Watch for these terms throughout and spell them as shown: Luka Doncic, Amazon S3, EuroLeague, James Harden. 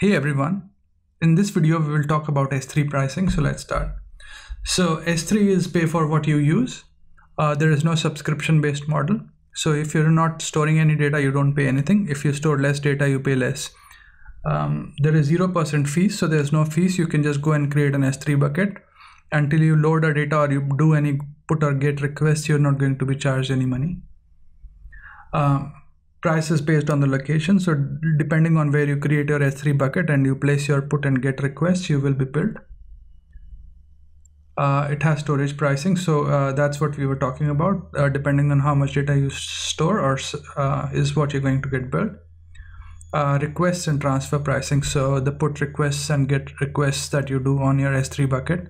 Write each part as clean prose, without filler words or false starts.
Hey everyone, in this video we will talk about S3 pricing, so let's start. So S3 is pay for what you use. There is no subscription based model. So if you're not storing any data, you don't pay anything. If you store less data, you pay less. There is 0% fees, so there's no fees. You can just go and create an S3 bucket. Until you load a data or you do any put or get requests, you're not going to be charged any money. Price is based on the location, so depending on where you create your S3 bucket and you place your put and get requests, you will be billed. It has storage pricing, so that's what we were talking about. Depending on how much data you store or is what you're going to get billed. Requests and transfer pricing, so the put requests and get requests that you do on your S3 bucket.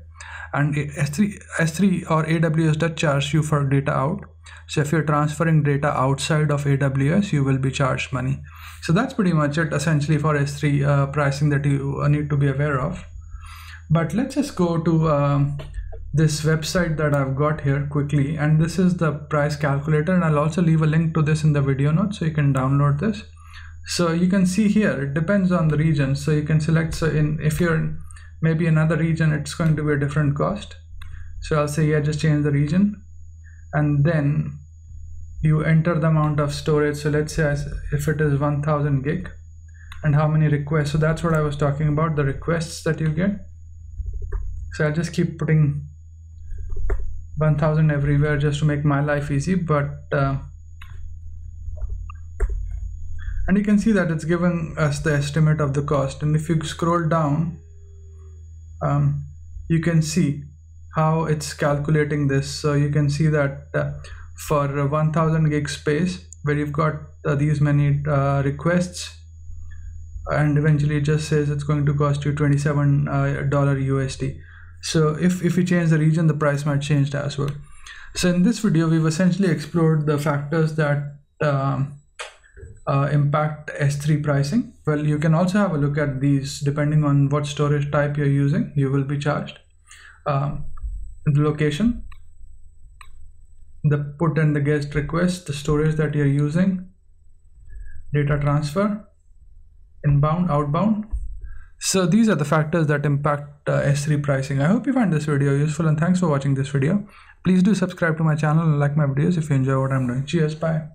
And S3 or AWS does charge you for data out. So if you're transferring data outside of AWS, you will be charged money. So that's pretty much it essentially for S3 pricing that you need to be aware of. But let's just go to this website that I've got here quickly. And this is the price calculator. And I'll also leave a link to this in the video notes so you can download this. So you can see here, it depends on the region. So you can select, so if you're in maybe another region, it's going to be a different cost. So I'll say, yeah, just change the region. And then you enter the amount of storage. So let's say if it is 1000 gig and how many requests. So that's what I was talking about, the requests that you get. So I'll just keep putting 1000 everywhere just to make my life easy. And you can see that it's giving us the estimate of the cost. And if you scroll down, you can see how it's calculating this. So you can see that for 1000 gig space where you've got these many requests, and eventually it just says it's going to cost you $27 USD. So if you change the region, the price might change as well. So in this video, we've essentially explored the factors that impact S3 pricing. Well, you can also have a look at these. Depending on what storage type you're using, you will be charged. The location, the put and the get request, the storage that you're using, data transfer, inbound, outbound. So these are the factors that impact S3 pricing. I hope you find this video useful, and thanks for watching this video. Please do subscribe to my channel and like my videos if you enjoy what I'm doing. Cheers, bye.